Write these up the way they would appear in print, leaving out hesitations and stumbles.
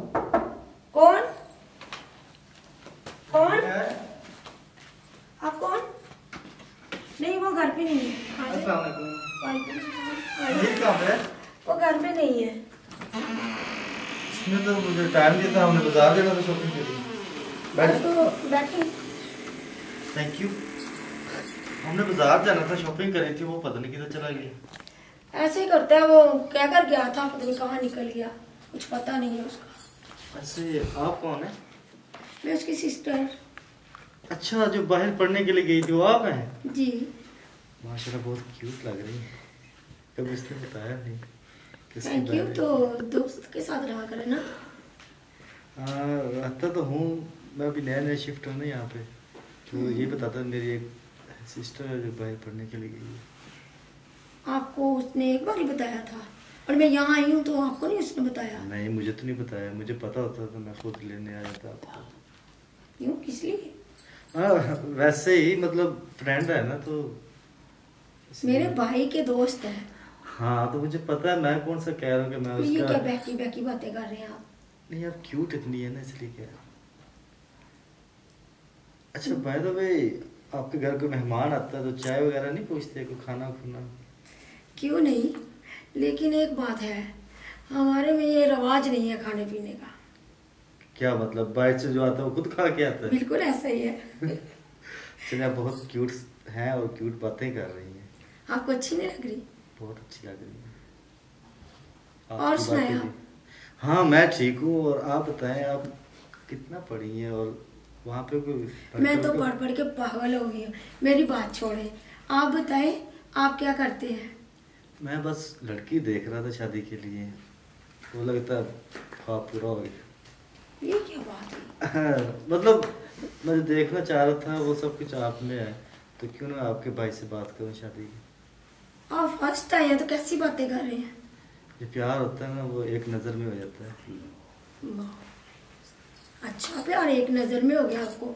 कौन कौन आप कौन? नहीं वो घर पे नहीं है, वो घर पे नहीं है। तो मुझे टाइम दिया था, हमने बाजार जाना था शॉपिंग के लिए। बैठो। Thank you. हमने बाजार जाना था, शॉपिंग करनी थी, वो पता नहीं किधर चला गया। ऐसे ही करता है, वो क्या कर गया था पता नहीं कहाँ निकल गया, कुछ पता नहीं है उसका। ऐसे आप कौन है? मैं उसकी सिस्टर। अच्छा, जो बाहर पढ़ने के लिए गई थी वो आप हैं? जी। माशाल्लाह बहुत क्यूट लग रही है, कभी इसने बताया नहीं। Thank you. तो दोस्त के साथ रहा करें ना। हाँ रहता तो हूँ मैं, अभी नया नया शिफ्ट हूँ ना यहाँ पे, तो ये बताता मेरी एक सिस्टर है जो बाहर पढ़ने के लिए गई है। आपको उसने एक बार ही बताया था और मैं यहाँ आई हूँ, तो आपको नहीं उसने बताया? नहीं मुझे तो नहीं बताया, मुझे पता होता तो मैं खुद लेने आया था आपको। यूँ किस लिए? हाँ वैसे ही, मतलब फ्रेंड है ना, तो मेरे भाई के दोस्त है। हाँ तो मुझे पता है, मैं कौन सा कह रहा हूँ कि मैं उसका। ये क्या बैकी बैकी बातें कर रहे हैं आप? नहीं आप क्यूट इतनी है ना इसलिए कह रहा हूँ। अच्छा बाय द वे, आपके घर कोई मेहमान आता है तो चाय वगैरह नहीं पूछते, कोई खाना खुना? क्यों नहीं, लेकिन एक बात है, हमारे में ये रवाज नहीं है खाने पीने का। क्या मतलब, बाहर से जो आता है वो खुद खा के आता है? बिल्कुल ऐसा ही है। चलिए आप बहुत क्यूट हैं और क्यूट बातें कर रही हैं। आपको अच्छी नहीं लग रही? बहुत अच्छी लग रही है। और सुनाए आप? हाँ मैं ठीक हूँ, और आप बताएं आप कितना पढ़ी हैं और वहाँ पे कोई? मैं तो पढ़ पढ़ के पागल हो गई हूँ, मेरी बात छोड़ें। आप बताएं आप क्या करते हैं? मैं बस लड़की देख रहा था शादी के लिए, वो लगता हाँ पूरा हो गया। ये क्या बात है? मतलब मैं देखना चाह रहा था वो सब कुछ आप में है, तो क्यों ना आपके भाई से बात करूँ शादी की। आप फर्स्ट आए हैं तो कैसी बातें कर रहे हैं? ये प्यार होता है ना, वो एक नजर में हो जाता है। अच्छा प्यार एक नजर में हो गया आपको?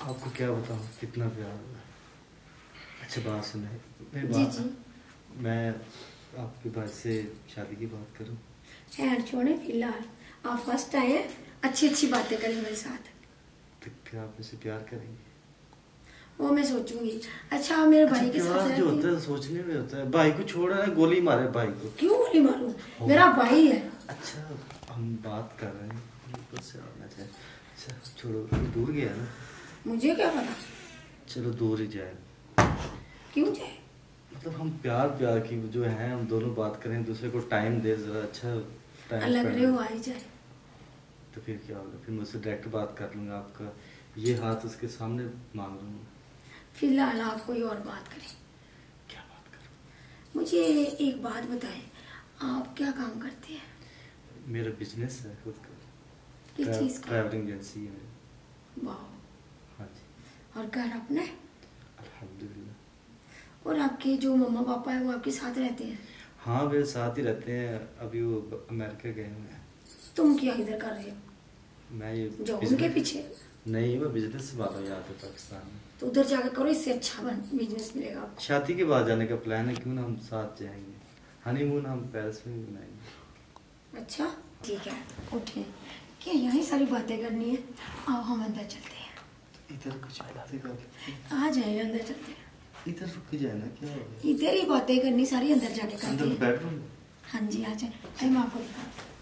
आपको क्या बताऊँ कितना प्यार हुआ। अच्छा बात सुनाए मेरी बात, मैं आपकी बात से शादी की बात करूँ? खैर छोड़े फिलहाल, आप फर्स्ट आए हैं, अच्छी अच्छी बातें करें मेरे साथ। तो क्या आप मुझसे प्यार करेंगे? वो मैं सोचूंगी। अच्छा मेरे भाई के साथ जो होता है सोचने में होता है। भाई को छोड़ा है, गोली मारे भाई को। क्यों गोली मारूं? मेरा भाई है। अच्छा हम बात कर रहे हैं, ऊपर से आना चाहिए। अच्छा छोड़ो, दूर गया ना, मुझे क्या पता। चलो दूर ही जाए। क्यों जाए? मतलब हम प्यार प्यार की जो है हम दोनों बात करें, दूसरे को टाइम दे जरा। अच्छा लग रहे हो आई जाए तो फिर क्या होगा, फिर मुझसे डायरेक्ट बात कर लूँगा, आपका ये हाथ उसके सामने मांग लूँगा। फिलहाल आप कोई और बात करें। क्या बात करें? मुझे एक बात बताएं, आप क्या काम करते हैं? मेरा बिजनेस है खुद का। किस चीज़ का? ट्रैवलिंग एजेंसी है मेरी। वाह। हाँ जी। और घर अपना है? अल्हम्दुलिल्लाह। और आपके जो मम्मा पापा है वो आपके साथ रहते हैं? हाँ वे साथ ही रहते हैं, अभी वो अमेरिका गए हुए हैं। तुम क्या इधर कर रहे हो? मैं ये जो उनके पीछे नहीं, मैं बिजनेस से बात हो जाता है पाकिस्तान में, तो उधर जाकर करो, इससे अच्छा बिजनेस मिलेगा आपको। शादी के बाद जाने का प्लान है, क्यों ना हम साथ जाएंगे। हनीमून हम पेरिस में बनाएंगे। अच्छा ठीक है, ओके। क्या यही सारी बातें करनी है? आओ हम अंदर चलते हैं। इधर कुछ बातें कर आ जाए, अंदर चलते हैं। इधर रुक के जाना, क्या इधर ही बातें करनी सारी, अंदर जाके करते हैं। हाँ जी आ जाए, आपको